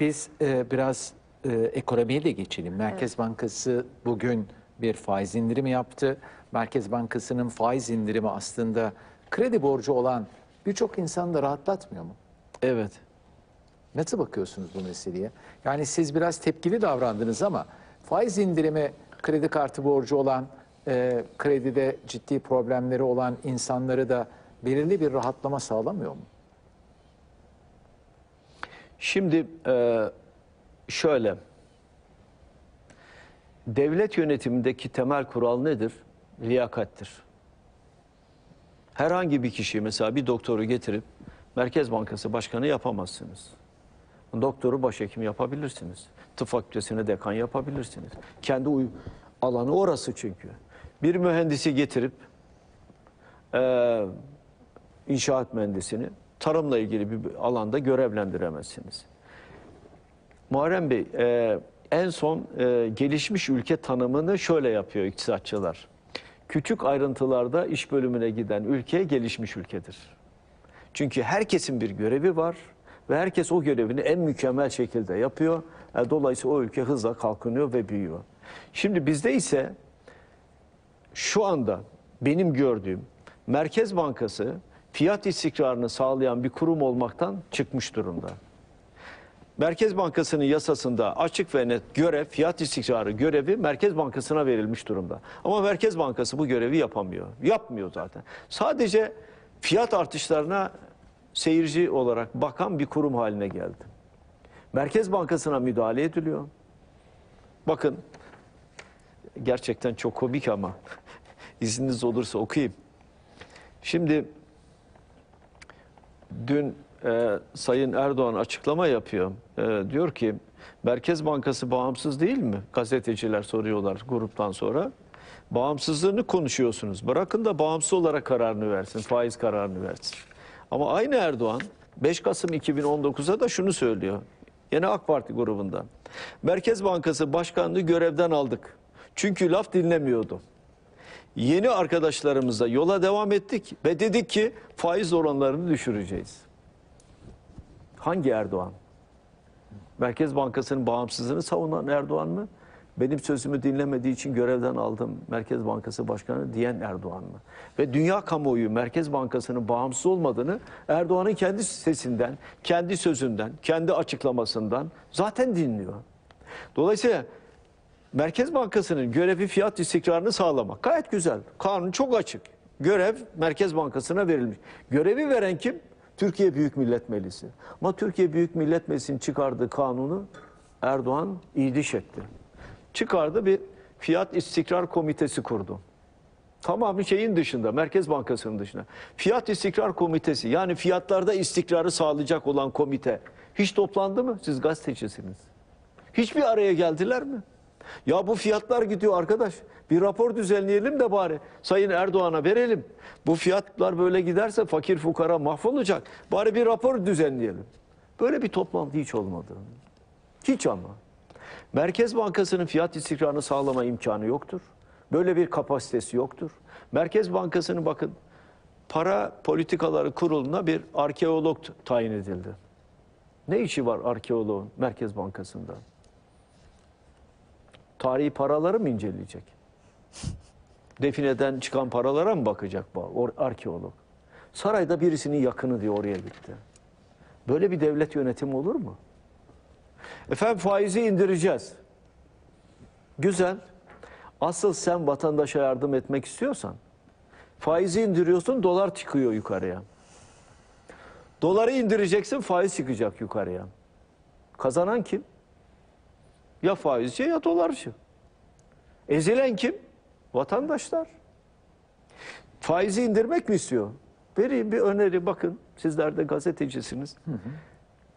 Biz biraz ekonomiye de geçelim. Merkez Bankası bugün bir faiz indirimi yaptı. Merkez Bankası'nın faiz indirimi aslında kredi borcu olan birçok insanı da rahatlatmıyor mu? Evet. Nasıl bakıyorsunuz bu meseleye? Yani siz biraz tepkili davrandınız ama faiz indirimi kredi kartı borcu olan, kredide ciddi problemleri olan insanları da belirli bir rahatlama sağlamıyor mu? Şimdi şöyle, devlet yönetimindeki temel kural nedir? Liyakattir. Herhangi bir kişi, mesela bir doktoru getirip Merkez Bankası Başkanı yapamazsınız. Doktoru başhekim yapabilirsiniz. Tıp fakültesine dekan yapabilirsiniz. Kendi alanı orası çünkü. Bir mühendisi getirip inşaat mühendisini tarımla ilgili bir alanda görevlendiremezsiniz. Muharrem Bey, en son gelişmiş ülke tanımını şöyle yapıyor iktisatçılar. Küçük ayrıntılarda iş bölümüne giden ülke gelişmiş ülkedir. Çünkü herkesin bir görevi var ve herkes o görevini en mükemmel şekilde yapıyor. Dolayısıyla o ülke hızla kalkınıyor ve büyüyor. Şimdi bizde ise şu anda benim gördüğüm Merkez Bankası fiyat istikrarını sağlayan bir kurum olmaktan çıkmış durumda. Merkez Bankası'nın yasasında açık ve net görev, fiyat istikrarı görevi Merkez Bankası'na verilmiş durumda. Ama Merkez Bankası bu görevi yapamıyor. Yapmıyor zaten. Sadece fiyat artışlarına seyirci olarak bakan bir kurum haline geldi. Merkez Bankası'na müdahale ediliyor. Bakın, gerçekten çok komik ama izniniz olursa okuyayım. Şimdi dün Sayın Erdoğan açıklama yapıyor. Diyor ki, Merkez Bankası bağımsız değil mi? Gazeteciler soruyorlar gruptan sonra. Bağımsızlığını konuşuyorsunuz. Bırakın da bağımsız olarak kararını versin, faiz kararını versin. Ama aynı Erdoğan 5 Kasım 2019'a da şunu söylüyor. Yine AK Parti grubundan. Merkez Bankası Başkanlığı görevden aldık. Çünkü laf dinlemiyordu. Yeni arkadaşlarımızla yola devam ettik ve dedik ki faiz oranlarını düşüreceğiz. Hangi Erdoğan? Merkez Bankası'nın bağımsızlığını savunan Erdoğan mı? Benim sözümü dinlemediği için görevden aldım Merkez Bankası Başkanı diyen Erdoğan mı? Ve dünya kamuoyu Merkez Bankası'nın bağımsız olmadığını Erdoğan'ın kendi sesinden, kendi sözünden, kendi açıklamasından zaten dinliyor. Dolayısıyla Merkez Bankası'nın görevi fiyat istikrarını sağlamak. Gayet güzel. Kanun çok açık. Görev Merkez Bankası'na verilmiş. Görevi veren kim? Türkiye Büyük Millet Meclisi. Ama Türkiye Büyük Millet Meclisi'nin çıkardığı kanunu Erdoğan iyiliş etti. Çıkardı, bir fiyat istikrar komitesi kurdu. Tamamen şeyin dışında, Merkez Bankası'nın dışında. Fiyat istikrar komitesi, yani fiyatlarda istikrarı sağlayacak olan komite hiç toplandı mı? Siz gazetecisiniz. Hiçbir araya geldiler mi? Ya bu fiyatlar gidiyor arkadaş. Bir rapor düzenleyelim de bari Sayın Erdoğan'a verelim. Bu fiyatlar böyle giderse fakir fukara mahvolacak. Bari bir rapor düzenleyelim. Böyle bir toplantı hiç olmadı. Hiç ama. Merkez Bankası'nın fiyat istikrarını sağlama imkanı yoktur. Böyle bir kapasitesi yoktur. Merkez Bankası'nın, bakın, para politikaları kuruluna bir arkeolog tayin edildi. Ne işi var arkeoloğun Merkez Bankası'nda? Tarihi paraları mı inceleyecek? Defineden çıkan paralara mı bakacak bu arkeolog? Sarayda birisinin yakını diye oraya gitti. Böyle bir devlet yönetimi olur mu? Efendim faizi indireceğiz. Güzel. Asıl sen vatandaşa yardım etmek istiyorsan faizi indiriyorsun, dolar çıkıyor yukarıya. Doları indireceksin, faiz çıkacak yukarıya. Kazanan kim? Ya faizci ya dolarcı. Ezilen kim? Vatandaşlar. Faizi indirmek mi istiyor? Vereyim bir öneri, bakın. Sizler de gazetecisiniz. Hı hı.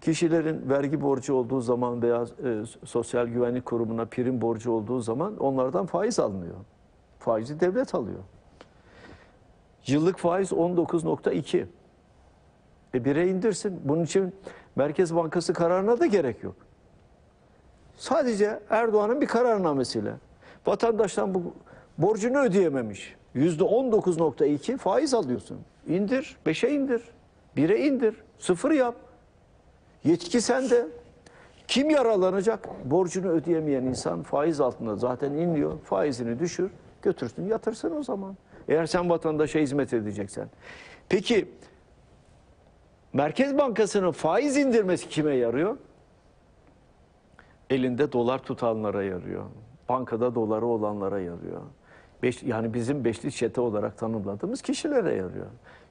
Kişilerin vergi borcu olduğu zaman veya sosyal güvenlik kurumuna prim borcu olduğu zaman onlardan faiz alınıyor. Faizi devlet alıyor. Yıllık faiz 19.2. Bire indirsin. Bunun için Merkez Bankası kararına da gerek yok. Sadece Erdoğan'ın bir kararnamesiyle vatandaştan bu borcunu ödeyememiş. %19.2 faiz alıyorsun. İndir, 5'e indir, 1'e indir, 0 yap. Yetki sende. Kim yaralanacak? Borcunu ödeyemeyen insan faiz altında zaten inliyor. Faizini düşür, götürsün, yatırsın o zaman. Eğer sen vatandaşa hizmet edeceksen. Peki Merkez Bankası'nın faiz indirmesi kime yarıyor? Elinde dolar tutanlara yarıyor. Bankada doları olanlara yarıyor. Yani bizim beşli çete olarak tanımladığımız kişilere yarıyor.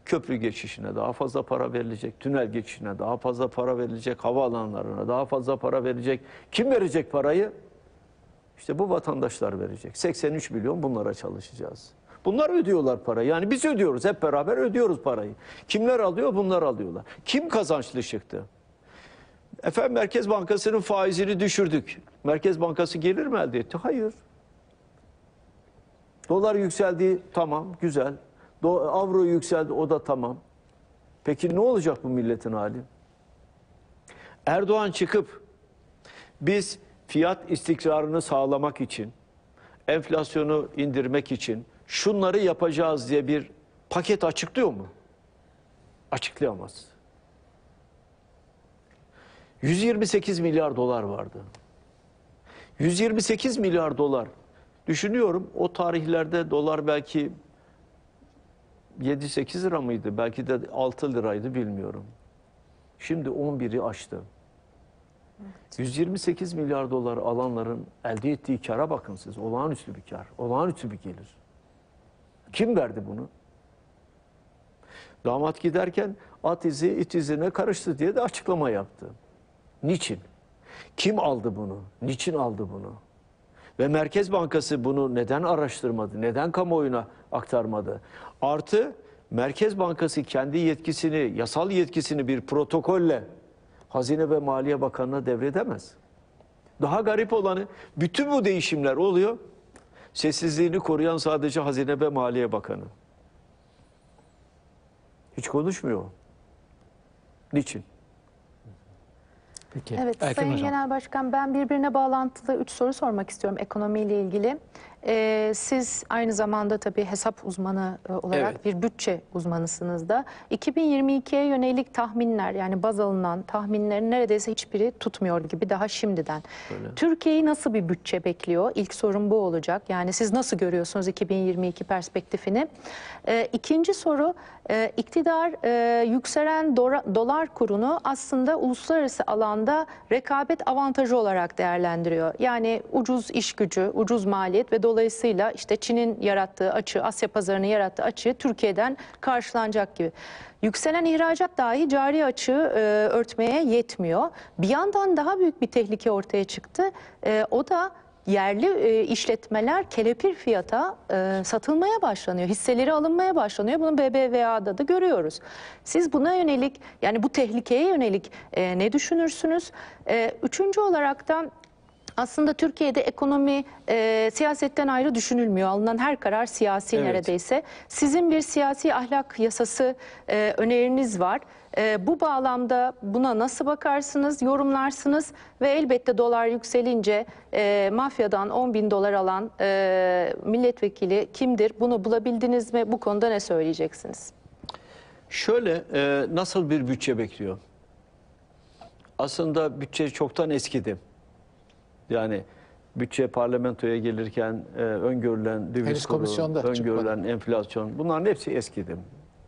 Köprü geçişine daha fazla para verilecek, tünel geçişine daha fazla para verilecek, havaalanlarına daha fazla para verilecek. Kim verecek parayı? İşte bu vatandaşlar verecek. 83 milyon bunlara çalışacağız. Bunlar ödüyorlar parayı. Yani biz ödüyoruz, hep beraber ödüyoruz parayı. Kimler alıyor? Bunlar alıyorlar. Kim kazançlı çıktı? Efendim Merkez Bankası'nın faizini düşürdük. Merkez Bankası gelir mi elde etti? Hayır. Dolar yükseldi, tamam, güzel. Avro yükseldi, o da tamam. Peki ne olacak bu milletin hali? Erdoğan çıkıp biz fiyat istikrarını sağlamak için, enflasyonu indirmek için şunları yapacağız diye bir paket açıklıyor mu? Açıklayamaz. 128 milyar dolar vardı. 128 milyar dolar. Düşünüyorum o tarihlerde dolar belki 7-8 lira mıydı? Belki de 6 liraydı, bilmiyorum. Şimdi 11'i aştı. Evet. 128 milyar dolar alanların elde ettiği kâra bakın siz. Olağanüstü bir kâr, olağanüstü bir gelir. Kim verdi bunu? Damat giderken at izi it izine karıştı diye de açıklama yaptı. Niçin? Kim aldı bunu? Niçin aldı bunu? Ve Merkez Bankası bunu neden araştırmadı? Neden kamuoyuna aktarmadı? Artı Merkez Bankası kendi yetkisini, yasal yetkisini bir protokolle Hazine ve Maliye Bakanı'na devredemez. Daha garip olanı, bütün bu değişimler oluyor. Sessizliğini koruyan sadece Hazine ve Maliye Bakanı. Hiç konuşmuyor. Niçin? Peki. Evet, Erkan Sayın Hocam. Genel Başkan, ben birbirine bağlantılı 3 soru sormak istiyorum ekonomiyle ilgili. Siz aynı zamanda tabii hesap uzmanı olarak bir bütçe uzmanısınız da. 2022'ye yönelik tahminler, yani baz alınan tahminlerin neredeyse hiçbiri tutmuyor gibi daha şimdiden. Türkiye'yi nasıl bir bütçe bekliyor? İlk sorum bu olacak. Yani siz nasıl görüyorsunuz 2022 perspektifini? İkinci soru, iktidar yükselen dolar kurunu aslında uluslararası alanda rekabet avantajı olarak değerlendiriyor. Yani ucuz iş gücü, ucuz maliyet ve dolayısıyla işte Çin'in yarattığı açığı, Asya pazarının yarattığı açığı Türkiye'den karşılanacak gibi. Yükselen ihracat dahi cari açığı örtmeye yetmiyor. Bir yandan daha büyük bir tehlike ortaya çıktı. O da yerli işletmeler kelepir fiyata satılmaya başlanıyor. Hisseleri alınmaya başlanıyor. Bunu BBVA'da da görüyoruz. Siz buna yönelik, yani bu tehlikeye yönelik ne düşünürsünüz? Üçüncü olarak da aslında Türkiye'de ekonomi siyasetten ayrı düşünülmüyor. Alınan her karar siyasi neredeyse. Sizin bir siyasi ahlak yasası öneriniz var. Bu bağlamda buna nasıl bakarsınız, yorumlarsınız ve elbette dolar yükselince mafyadan 10.000 dolar alan milletvekili kimdir? Bunu bulabildiniz mi? Bu konuda ne söyleyeceksiniz? Şöyle, nasıl bir bütçe bekliyor? Aslında bütçe çoktan eskidi. Yani bütçe parlamentoya gelirken öngörülen döviz kuru, öngörülen enflasyon, bunların hepsi eskidi.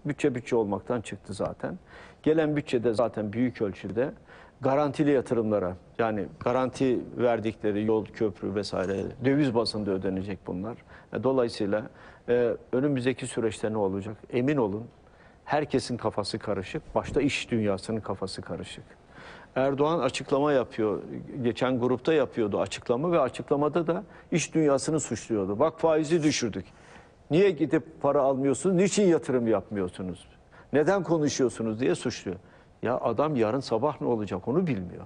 Bütçe olmaktan çıktı zaten. Gelen bütçede zaten büyük ölçüde garantili yatırımlara, yani garanti verdikleri yol, köprü vesaire döviz bazında ödenecek bunlar. Dolayısıyla önümüzdeki süreçte ne olacak? Emin olun herkesin kafası karışık, başta iş dünyasının kafası karışık. Erdoğan açıklama yapıyor. Geçen grupta yapıyordu açıklama ve açıklamada da iş dünyasını suçluyordu. Bak faizi düşürdük. Niye gidip para almıyorsunuz? Niçin yatırım yapmıyorsunuz? Neden konuşuyorsunuz diye suçluyor. Ya adam yarın sabah ne olacak onu bilmiyor.